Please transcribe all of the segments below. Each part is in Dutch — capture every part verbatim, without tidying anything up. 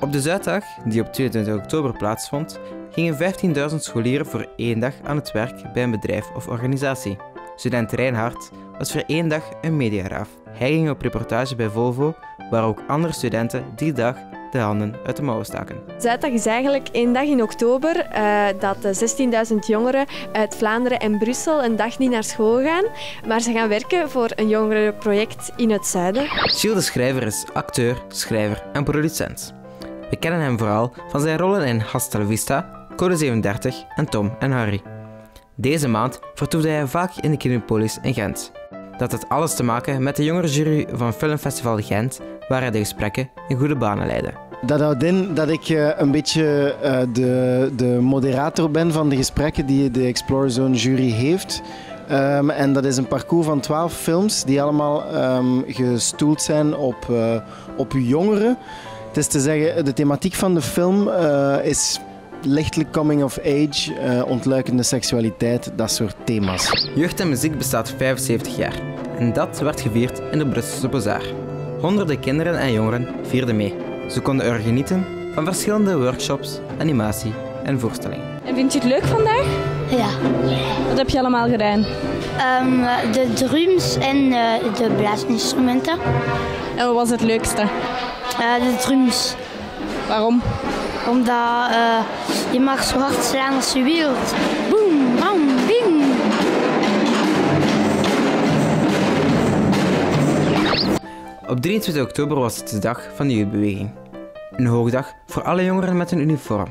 Op de Zuiddag, die op tweeëntwintig oktober plaatsvond, gingen vijftienduizend scholieren voor één dag aan het werk bij een bedrijf of organisatie. Student Reinhard was voor één dag een mediaraaf. Hij ging op reportage bij Volvo, waar ook andere studenten die dag de handen uit de mouwen staken. Zuiddag is eigenlijk één dag in oktober uh, dat zestienduizend jongeren uit Vlaanderen en Brussel een dag niet naar school gaan, maar ze gaan werken voor een jongerenproject in het zuiden. Gilles de Schrijver is acteur, schrijver en producent. We kennen hem vooral van zijn rollen in Hasta la Vista, Code zevenendertig en Tom en Harry. Deze maand vertoefde hij vaak in de Kinepolis in Gent. Dat had alles te maken met de jongerenjury van Filmfestival Gent, waar hij de gesprekken in goede banen leidde. Dat houdt in dat ik een beetje de, de moderator ben van de gesprekken die de Explorer Zone jury heeft. Um, en dat is een parcours van twaalf films die allemaal um, gestoeld zijn op, uh, op jongeren. Het is te zeggen, de thematiek van de film uh, is lichtelijk coming of age, uh, ontluikende seksualiteit, dat soort thema's. Jeugd en muziek bestaat vijfenzeventig jaar en dat werd gevierd in de Brusselse Bazaar. Honderden kinderen en jongeren vierden mee. Ze konden er genieten van verschillende workshops, animatie en voorstellingen. En vind je het leuk vandaag? Ja. Wat heb je allemaal gedaan? Um, de drums en uh, de blaasinstrumenten. En wat was het leukste? Uh, de drums. Waarom? Omdat uh, je mag zo hard slaan als je wilt. Boom, bam, bing. Op drieëntwintig oktober was het de dag van de jeugdbeweging. Een hoogdag voor alle jongeren met een uniform.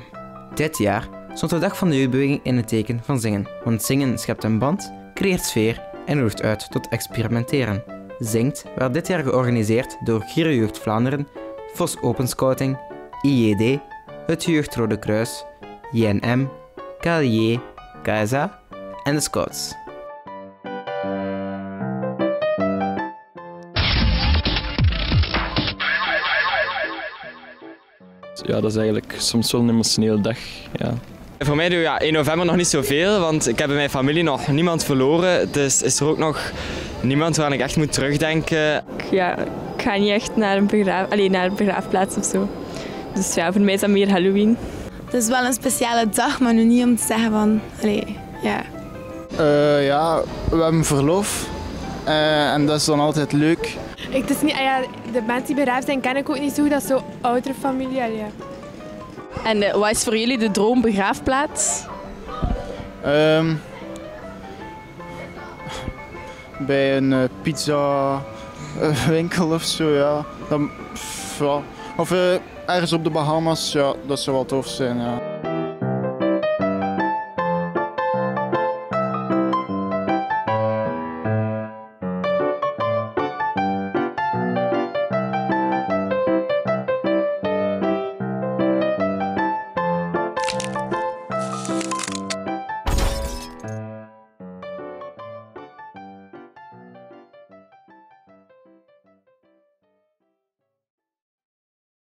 Dit jaar stond de dag van de jeugdbeweging in het teken van zingen. Want zingen schept een band, creëert sfeer en nodigt uit tot experimenteren. Zingt werd dit jaar georganiseerd door Chiro Jeugd Vlaanderen, F O S Open Scouting, I J D, het Jeugdrode Kruis, J N M, K L J, K S A en de Scouts. Ja, dat is eigenlijk soms wel een emotionele dag. Ja. Voor mij doe ja, één november nog niet zoveel, want ik heb in mijn familie nog niemand verloren. Dus is er ook nog niemand waar ik echt moet terugdenken. Ja, ik ga niet echt naar een, begraaf, alleen naar een begraafplaats of zo. Dus ja, voor mij is dat meer Halloween. Het is wel een speciale dag, maar nu niet om te zeggen van... Allee, ja. Uh, ja, we hebben verlof. Uh, en dat is dan altijd leuk. Ik, het is niet, uh, ja, de mensen die begraafd zijn, ken ik ook niet zo goed. Dat is zo oudere familie. Allee, ja. En uh, wat is voor jullie de droombegraafplaats? Um, bij een uh, pizza winkel of zo, ja. Dan, pff, ja. Of... Uh, Ergens op de Bahamas, ja, dat zou wel tof zijn, ja.